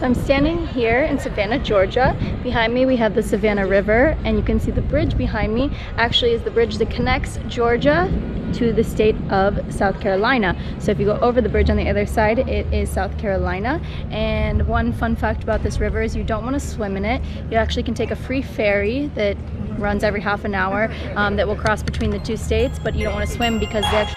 So I'm standing here in Savannah, Georgia. Behind me we have the Savannah River, and you can see the bridge behind me actually is the bridge that connects Georgia to the state of South Carolina. So if you go over the bridge on the other side, it is South Carolina. And one fun fact about this river is you don't want to swim in it. You actually can take a free ferry that runs every half an hour that will cross between the two states, but you don't want to swim because they actually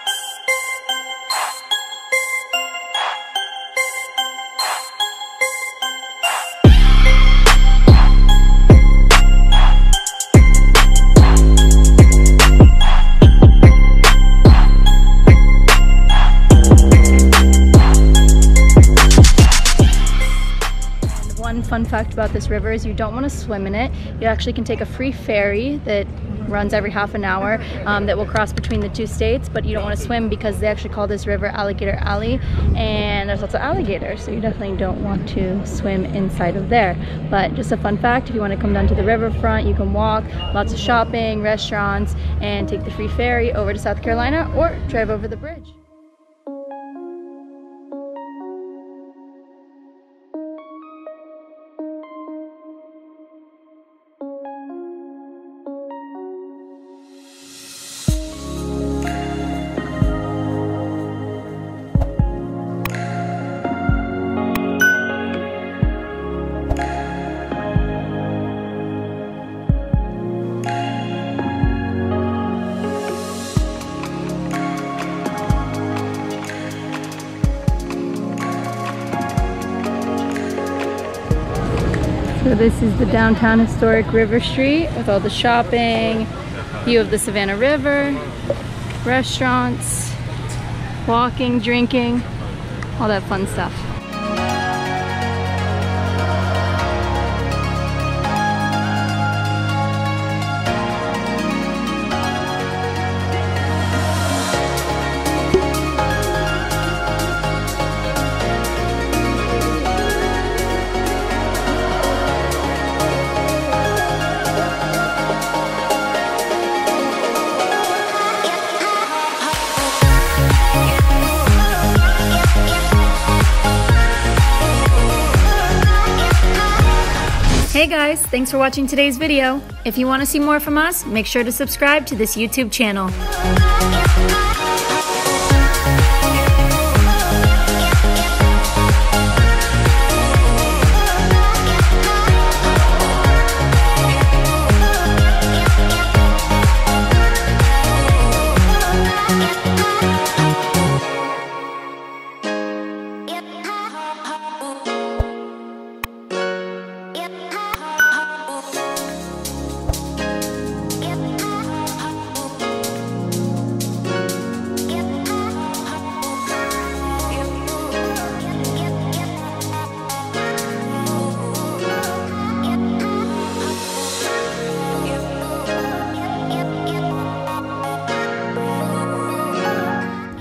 Fun fact about this river is you don't want to swim in it. You actually can take a free ferry that runs every half an hour that will cross between the two states, but you don't want to swim because they actually call this river Alligator Alley, and there's lots of alligators, so you definitely don't want to swim inside of there. But just a fun fact, if you want to come down to the riverfront, you can walk, lots of shopping, restaurants, and take the free ferry over to South Carolina or drive over the bridge. So this is the downtown historic River Street with all the shopping, view of the Savannah River, restaurants, walking, drinking, all that fun stuff. Hey guys, thanks for watching today's video. If you want to see more from us, make sure to subscribe to this YouTube channel.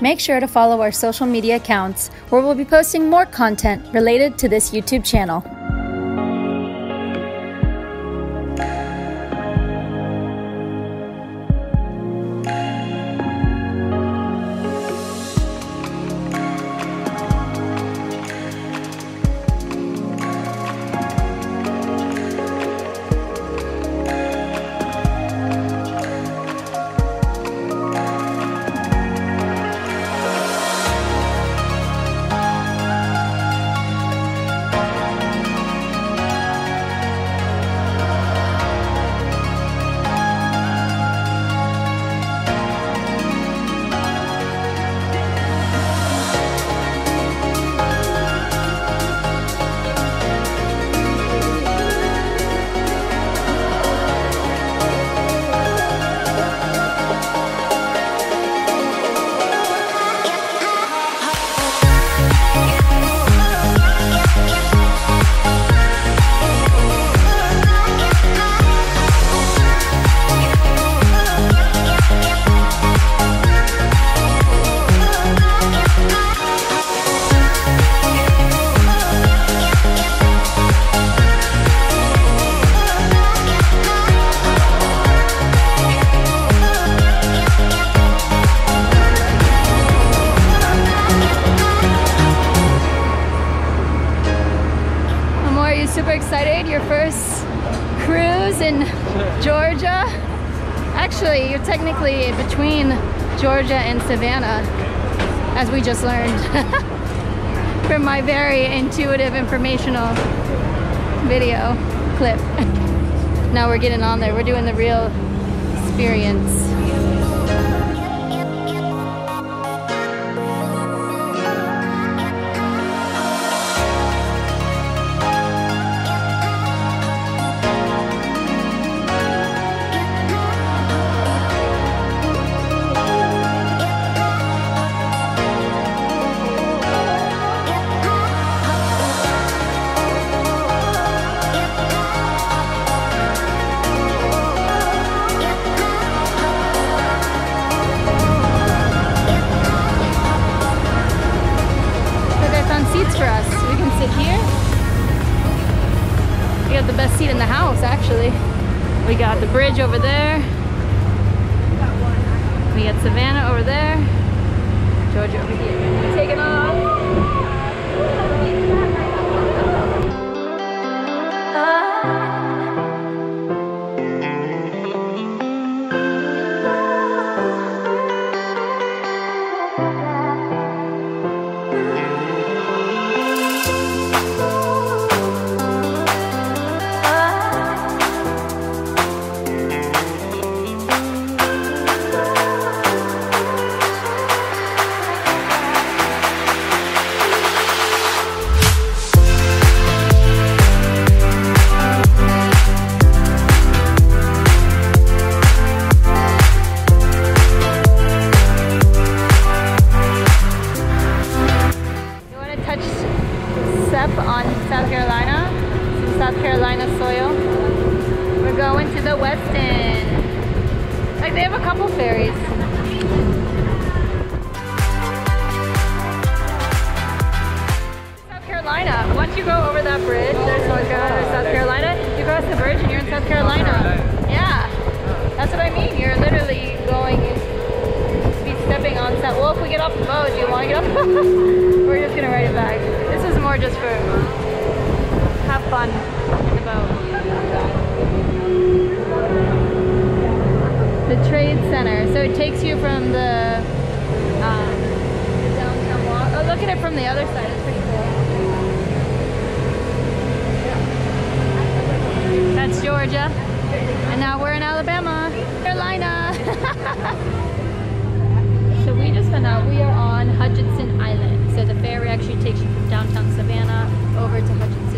Make sure to follow our social media accounts, where we'll be posting more content related to this YouTube channel. super excited. Your first cruise in Georgia. Actually, you're technically between Georgia and Savannah, as we just learned from my very intuitive, informational video clip. Now we're getting on there. We're doing the real experience. For us, we can sit here. We got the best seat in the house, actually. We got the bridge over there. We got Savannah over there. Georgia over here. Taking off. On South Carolina, some South Carolina soil. We're going to the West End. Like, they have a couple ferries. South Carolina, once you go over that bridge, there's North Carolina, there's South Carolina, you cross the bridge and you're in South Carolina. Yeah, that's what I mean. You're literally going to be stepping on South. Well, if we get off the boat, do you want to get off? We're just going to ride it back. This is more just for have fun in the boat. The Trade Center. So it takes you from the downtown walk. Oh, look at it from the other side. It's pretty cool. That's Georgia. And now we're in Alabama, Carolina. So we just found out we are on Hutchinson Island. So the ferry actually takes you from downtown Savannah over to Hutchinson.